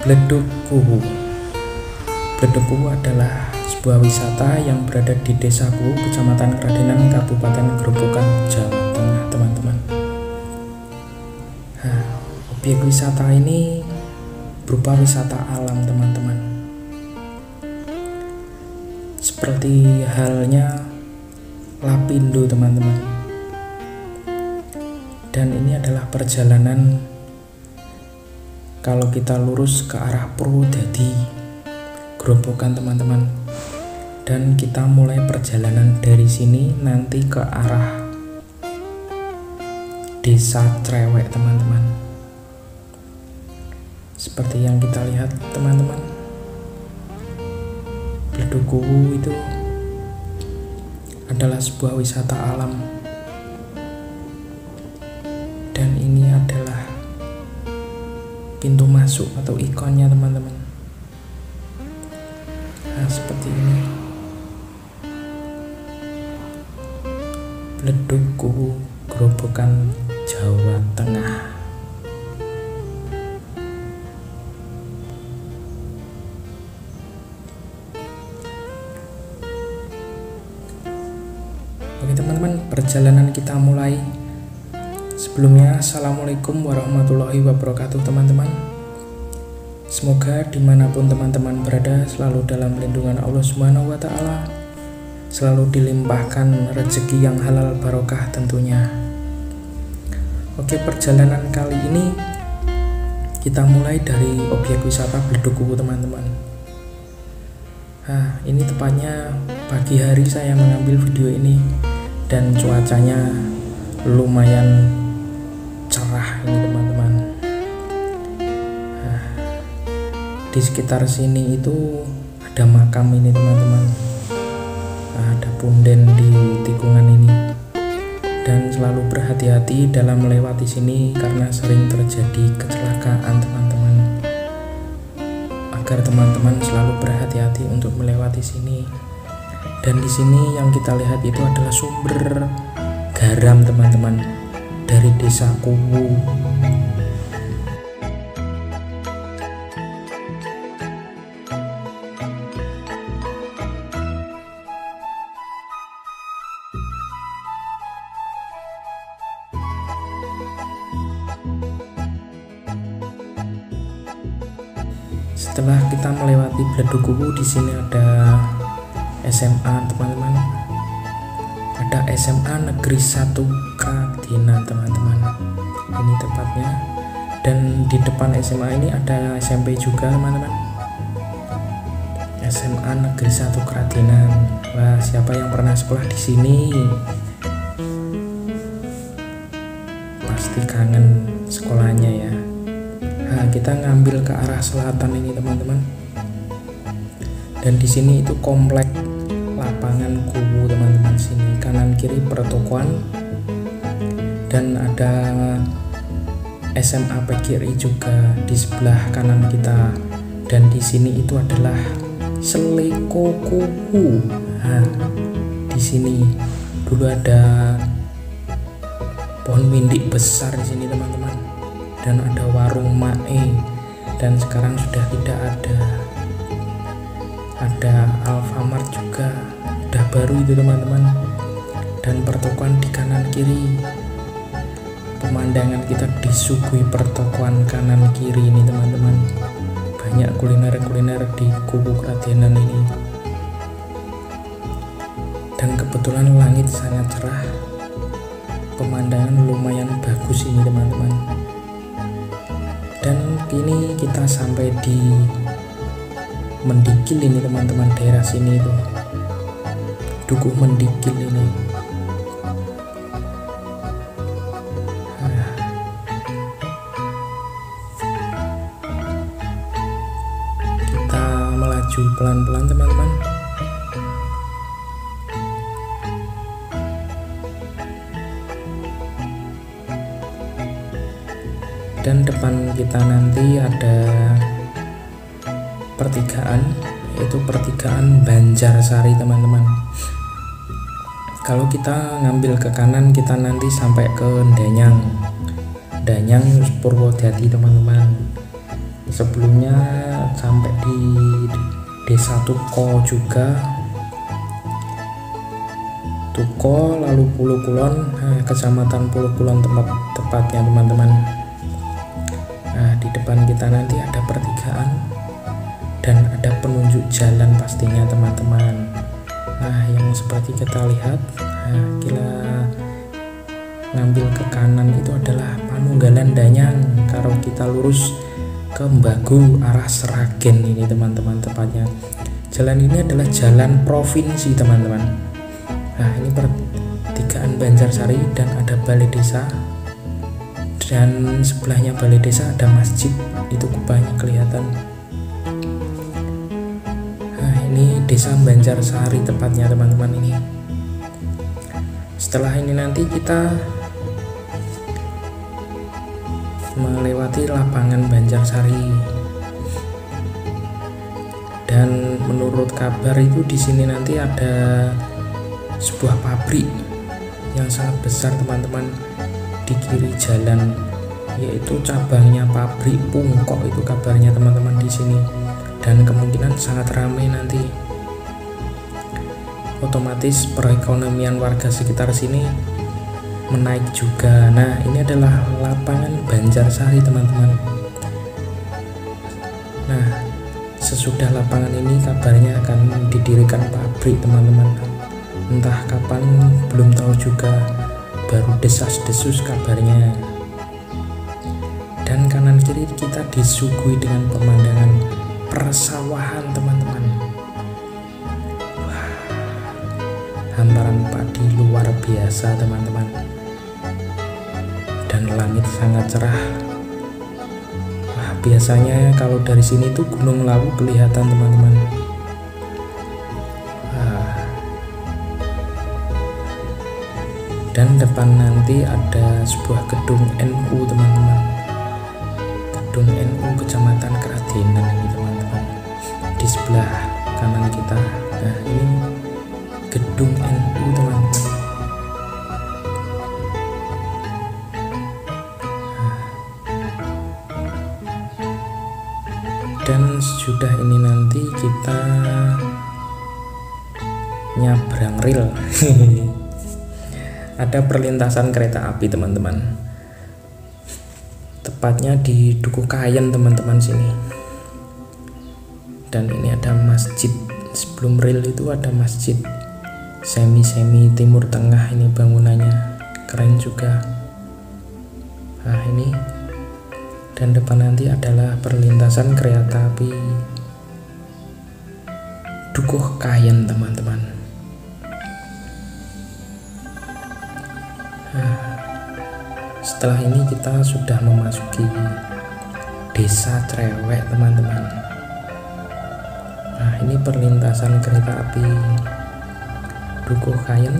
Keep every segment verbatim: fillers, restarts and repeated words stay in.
Bleduk Kuwu. Bleduk Kuwu adalah sebuah wisata yang berada di Desa Kuwu, Kecamatan Kradenan, Kabupaten Grobogan, Jawa Tengah, teman-teman. Nah, objek wisata ini berupa wisata alam, teman-teman. Seperti halnya Lapindo, teman-teman. Dan ini adalah perjalanan kalau kita lurus ke arah Purwodadi, Grobogan, teman-teman. Dan kita mulai perjalanan dari sini nanti ke arah Desa Crewek, teman-teman. Seperti yang kita lihat, teman-teman, Bleduk Kuwu itu adalah sebuah wisata alam. Dan ini adalah pintu masuk atau ikonnya, teman-teman. Nah, seperti ini Bleduk Kuwu, Grobogan, Jawa Tengah. Oke teman-teman, perjalanan kita mulai. Sebelumnya, assalamualaikum warahmatullahi wabarakatuh teman-teman. Semoga dimanapun teman-teman berada selalu dalam lindungan Allah Subhanahu wa Ta'ala. Selalu dilimpahkan rezeki yang halal barokah tentunya. Oke, perjalanan kali ini kita mulai dari objek wisata Bleduk Kuwu, teman-teman. Nah, ini tepatnya pagi hari saya mengambil video ini dan cuacanya lumayan cerah ini, teman-teman. Nah, di sekitar sini itu ada makam ini, teman-teman. Ada punden di tikungan ini, dan selalu berhati-hati dalam melewati sini karena sering terjadi kecelakaan, teman-teman. Agar teman-teman selalu berhati-hati untuk melewati sini. Dan di sini yang kita lihat itu adalah sumber garam, teman-teman, dari Desa Kuwu. Setelah kita melewati Bleduk Kuwu, di sini ada S M A, teman-teman. Ada S M A Negeri satu Kradenan, teman-teman. Ini tepatnya. Dan di depan S M A ini ada S M P juga, teman-teman. S M A Negeri satu Kradenan. Wah, siapa yang pernah sekolah di sini? Pasti kangen sekolahnya ya. Nah, kita ngambil ke arah selatan ini, teman-teman. Dan di sini itu komplek lapangan kubu, teman-teman. Sini kanan kiri pertokoan, dan ada S M A P K I juga di sebelah kanan kita. Dan di sini itu adalah Seleko Kuku. Nah, di sini dulu ada pohon windik besar di sini, teman-teman. Dan ada warung Mae, dan sekarang sudah tidak ada. Ada Alfamart juga, udah baru itu teman-teman. Dan pertokoan di kanan kiri. Pemandangan kita disuguhi pertokoan kanan kiri ini, teman-teman. Banyak kuliner-kuliner di Kubu Kradenan ini. Dan kebetulan langit sangat cerah. Pemandangan lumayan bagus ini, teman-teman. Dan kini kita sampai di Mendikil ini, teman-teman. Daerah sini itu Dukuh Mendikil ini. Nah, kita melaju pelan-pelan, teman-teman. Dan depan kita nanti ada pertigaan, yaitu pertigaan Banjarsari, teman-teman. Kalau kita ngambil ke kanan, kita nanti sampai ke Danyang Danyang Purwodadi, teman-teman. Sebelumnya sampai di Desa Tuko juga, Tuko lalu Pulukulon, nah, Kecamatan Pulukulon tempat tepatnya teman-teman. Nah, di depan kita nanti ada pertigaan dan ada penunjuk jalan pastinya teman-teman. Nah, yang seperti kita lihat, nah, kita ngambil ke kanan itu adalah Panunggalan Danyang. Kalau kita lurus ke Mbagu arah Sragen ini teman-teman, tepatnya jalan ini adalah jalan provinsi teman-teman. Nah, ini pertigaan Banjarsari dan ada balai desa, dan sebelahnya balai desa ada masjid, itu kubahnya kelihatan. Ini Desa Banjarsari tepatnya teman-teman ini. Setelah ini nanti kita melewati lapangan Banjarsari. Dan menurut kabar itu di sini nanti ada sebuah pabrik yang sangat besar teman-teman di kiri jalan, yaitu cabangnya pabrik Pungkok itu kabarnya teman-teman di sini. Dan kemungkinan sangat ramai nanti, otomatis perekonomian warga sekitar sini menaik juga. Nah, ini adalah lapangan Banjarsari teman-teman. Nah, sesudah lapangan ini kabarnya akan didirikan pabrik teman-teman, entah kapan belum tahu juga, baru desas-desus kabarnya. Dan kanan kiri kita disuguhi dengan pemandangan persawahan teman-teman. Wah, hamparan padi luar biasa teman-teman, dan langit sangat cerah. Wah, biasanya kalau dari sini tuh Gunung Lawu kelihatan teman-teman. Dan depan nanti ada sebuah gedung N U teman-teman, gedung N U Kecamatan Kradenan ini teman-teman. Di sebelah kanan kita, nah ini gedung N U teman-teman. Dan sudah ini nanti kita nyabrang rel. Ada perlintasan kereta api teman-teman, tepatnya di Dukuh Kayen teman-teman sini. Dan ini ada masjid, sebelum rel itu ada masjid semi-semi timur tengah, ini bangunannya keren juga. Nah ini, dan depan nanti adalah perlintasan kereta api Dukuh Kayen teman-teman. Nah, setelah ini kita sudah memasuki Desa Crewek teman-teman. Nah, ini perlintasan kereta api Dukuh Kayen.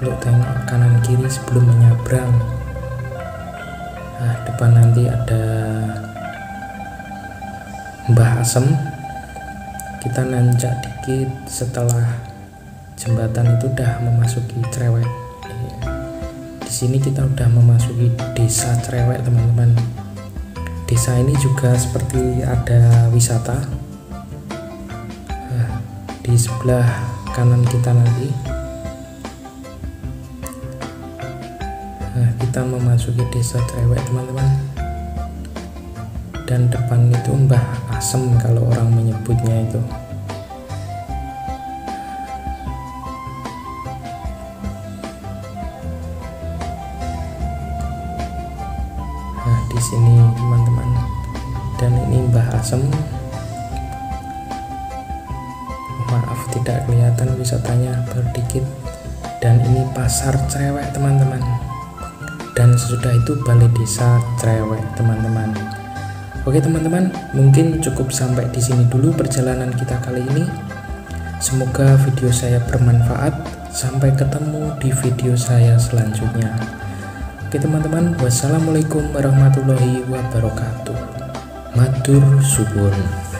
Untuk tengok kanan kiri sebelum menyabrang. Nah, depan nanti ada Mbah Asem. Kita nanjak dikit, setelah jembatan itu udah memasuki Crewek. Di sini kita udah memasuki Desa Crewek teman-teman. Desa ini juga seperti ada wisata. Nah, di sebelah kanan kita nanti, nah, kita memasuki Desa Crewek teman-teman. Dan depan itu Mbah Asem kalau orang menyebutnya itu. Di sini teman-teman, dan ini Mbah Asem. Maaf tidak kelihatan wisatanya berdikit. Dan ini Pasar Crewek teman-teman, dan sesudah itu balai desa Crewek teman-teman. Oke teman-teman, mungkin cukup sampai di sini dulu perjalanan kita kali ini. Semoga video saya bermanfaat. Sampai ketemu di video saya selanjutnya. Oke teman-teman, wassalamualaikum warahmatullahi wabarakatuh. Matur suwun.